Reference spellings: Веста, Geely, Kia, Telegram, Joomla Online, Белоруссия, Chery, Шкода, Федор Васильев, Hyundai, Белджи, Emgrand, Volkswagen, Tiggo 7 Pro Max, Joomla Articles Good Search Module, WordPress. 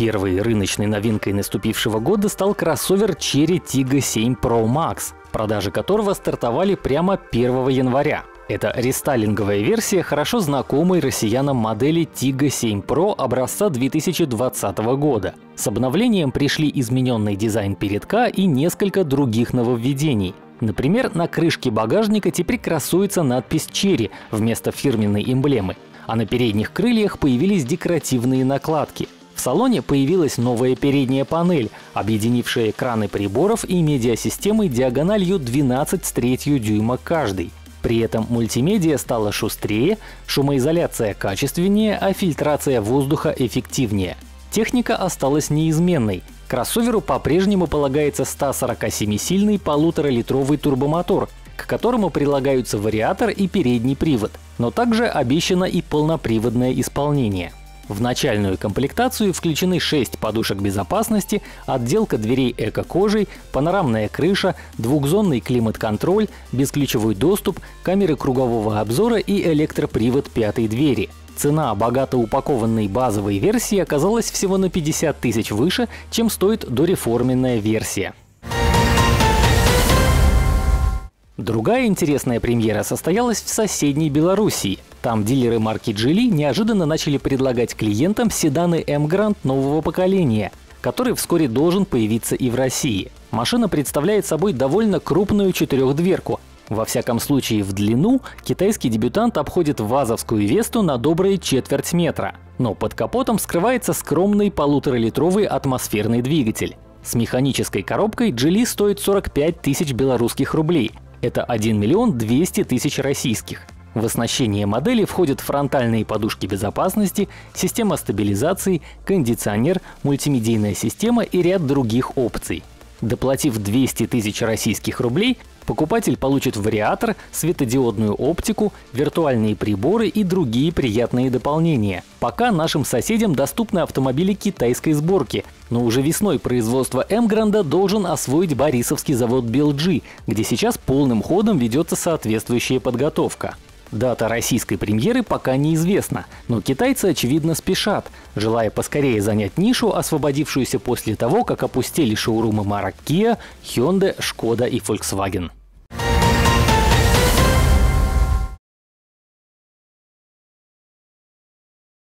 Первой рыночной новинкой наступившего года стал кроссовер Chery Tiggo 7 Pro Max, продажи которого стартовали прямо 1 января. Это рестайлинговая версия хорошо знакомой россиянам модели Tiggo 7 Pro образца 2020 года. С обновлением пришли измененный дизайн передка и несколько других нововведений. Например, на крышке багажника теперь красуется надпись Chery вместо фирменной эмблемы, а на передних крыльях появились декоративные накладки. В салоне появилась новая передняя панель, объединившая экраны приборов и медиасистемы диагональю 12,3 дюйма каждый. При этом мультимедиа стала шустрее, шумоизоляция качественнее, а фильтрация воздуха эффективнее. Техника осталась неизменной. Кроссоверу по-прежнему полагается 147-сильный 1,5-литровый турбомотор, к которому прилагаются вариатор и передний привод, но также обещано и полноприводное исполнение. В начальную комплектацию включены 6 подушек безопасности, отделка дверей эко-кожей, панорамная крыша, двухзонный климат-контроль, бесключевой доступ, камеры кругового обзора и электропривод 5-й двери. Цена богато упакованной базовой версии оказалась всего на 50 тысяч выше, чем стоит дореформенная версия. Другая интересная премьера состоялась в соседней Белоруссии. Там дилеры марки Geely неожиданно начали предлагать клиентам седаны Emgrand нового поколения, который вскоре должен появиться и в России. Машина представляет собой довольно крупную четырехдверку. Во всяком случае, в длину китайский дебютант обходит вазовскую Весту на добрые четверть метра. Но под капотом скрывается скромный 1,5-литровый атмосферный двигатель. С механической коробкой Geely стоит 45 тысяч белорусских рублей. Это 1 200 000 российских. В оснащение модели входят фронтальные подушки безопасности, система стабилизации, кондиционер, мультимедийная система и ряд других опций. Доплатив 200 тысяч российских рублей, покупатель получит вариатор, светодиодную оптику, виртуальные приборы и другие приятные дополнения. Пока нашим соседям доступны автомобили китайской сборки, но уже весной производство Эмгранда должен освоить борисовский завод Белджи, где сейчас полным ходом ведется соответствующая подготовка. Дата российской премьеры пока неизвестна, но китайцы, очевидно, спешат, желая поскорее занять нишу, освободившуюся после того, как опустили шоурумы марок Kia, Hyundai, Шкода и Volkswagen.